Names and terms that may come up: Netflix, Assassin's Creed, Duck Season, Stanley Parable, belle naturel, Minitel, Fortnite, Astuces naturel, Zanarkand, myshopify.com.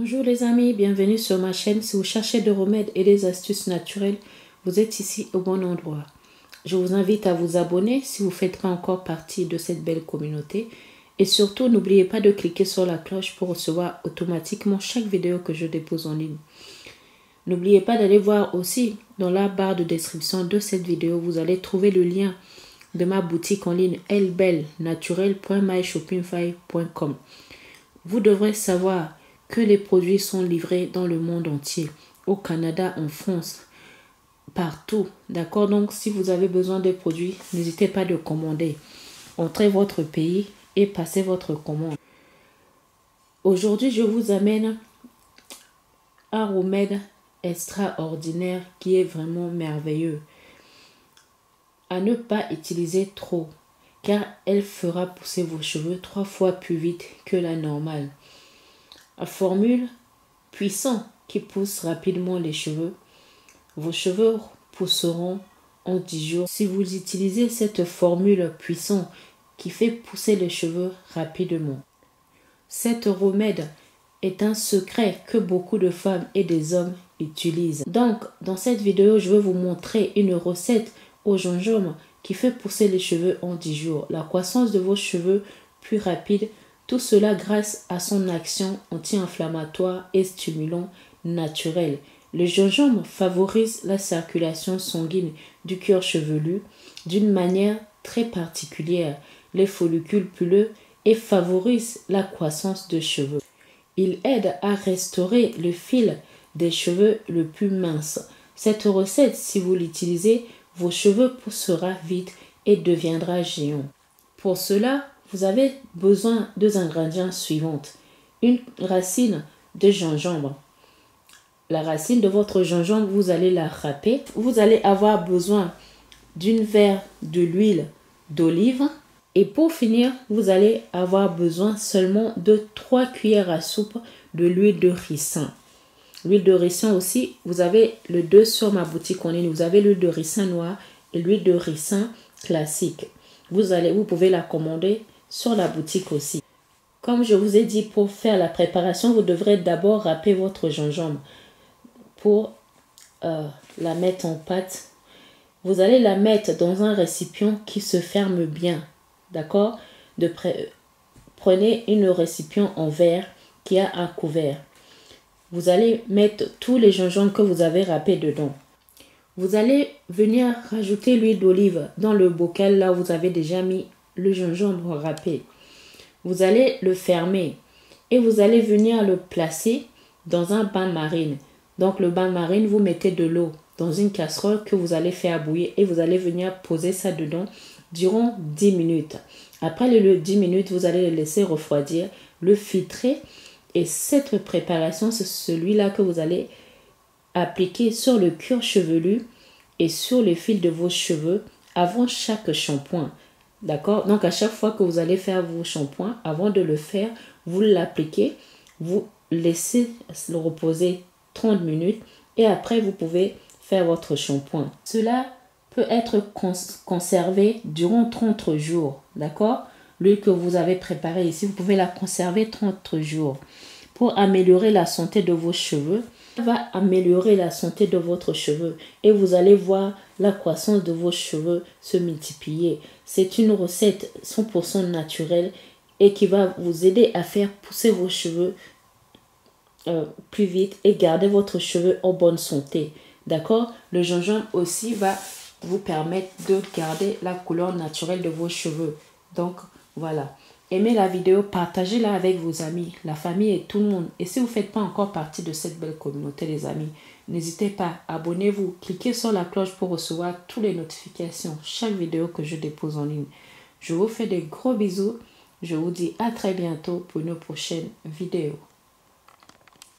Bonjour les amis, bienvenue sur ma chaîne. Si vous cherchez des remèdes et des astuces naturelles, vous êtes ici au bon endroit. Je vous invite à vous abonner si vous ne faites pas encore partie de cette belle communauté. Et surtout, n'oubliez pas de cliquer sur la cloche pour recevoir automatiquement chaque vidéo que je dépose en ligne. N'oubliez pas d'aller voir aussi dans la barre de description de cette vidéo, vous allez trouver le lien de ma boutique en ligne belle naturel. myshopify.com. Vous devrez savoir que les produits sont livrés dans le monde entier, au Canada, en France, partout, d'accord? Donc, si vous avez besoin des produits, n'hésitez pas de commander. Entrez votre pays et passez votre commande. Aujourd'hui, je vous amène un remède extraordinaire qui est vraiment merveilleux. À ne pas utiliser trop, car elle fera pousser vos cheveux 3 fois plus vite que la normale. Formule puissant qui pousse rapidement les cheveux. Vos cheveux pousseront en 10 jours. Si vous utilisez cette formule puissant qui fait pousser les cheveux rapidement. Cette remède est un secret que beaucoup de femmes et des hommes utilisent. Donc, dans cette vidéo, je vais vous montrer une recette au gingembre qui fait pousser les cheveux en 10 jours. La croissance de vos cheveux plus rapide. Tout cela grâce à son action anti-inflammatoire et stimulant naturel. Le gingembre favorise la circulation sanguine du cuir chevelu d'une manière très particulière, les follicules pileux, et favorise la croissance de cheveux. Il aide à restaurer le fil des cheveux le plus mince. Cette recette, si vous l'utilisez, vos cheveux poussera vite et deviendra géant. Pour cela, vous avez besoin des ingrédients suivants. Une racine de gingembre. La racine de votre gingembre, vous allez la râper. Vous allez avoir besoin d'une verre de l'huile d'olive. Et pour finir, vous allez avoir besoin seulement de 3 cuillères à soupe de l'huile de ricin. L'huile de ricin aussi, vous avez les deux sur ma boutique en ligne. Vous avez l'huile de ricin noir et l'huile de ricin classique. Vous pouvez la commander sur la boutique aussi. Comme je vous ai dit, pour faire la préparation, vous devrez d'abord râper votre gingembre pour la mettre en pâte. Vous allez la mettre dans un récipient qui se ferme bien, d'accord? Prenez un récipient en verre qui a un couvert. Vous allez mettre tous les gingembres que vous avez râpés dedans. Vous allez venir rajouter l'huile d'olive dans le bocal là où vous avez déjà mis le gingembre râpé. Vous allez le fermer et vous allez venir le placer dans un bain-marie. Donc le bain-marie, vous mettez de l'eau dans une casserole que vous allez faire bouillir et vous allez venir poser ça dedans durant 10 minutes. Après les 10 minutes, vous allez le laisser refroidir, le filtrer, et cette préparation, c'est celui-là que vous allez appliquer sur le cuir chevelu et sur les fils de vos cheveux avant chaque shampoing. D'accord? Donc, à chaque fois que vous allez faire vos shampoings, avant de le faire, vous l'appliquez, vous laissez le reposer 30 minutes et après, vous pouvez faire votre shampoing. Cela peut être conservé durant 30 jours. D'accord? L'huile que vous avez préparée ici, vous pouvez la conserver 30 jours pour améliorer la santé de vos cheveux. Ça va améliorer la santé de votre cheveu et vous allez voir la croissance de vos cheveux se multiplier. C'est une recette 100% naturelle et qui va vous aider à faire pousser vos cheveux plus vite et garder votre cheveu en bonne santé. D'accord? Le gingembre aussi va vous permettre de garder la couleur naturelle de vos cheveux. Donc voilà. Aimez la vidéo, partagez-la avec vos amis, la famille et tout le monde. Et si vous ne faites pas encore partie de cette belle communauté, les amis, n'hésitez pas, abonnez-vous, cliquez sur la cloche pour recevoir toutes les notifications, chaque vidéo que je dépose en ligne. Je vous fais des gros bisous. Je vous dis à très bientôt pour une prochaine vidéo.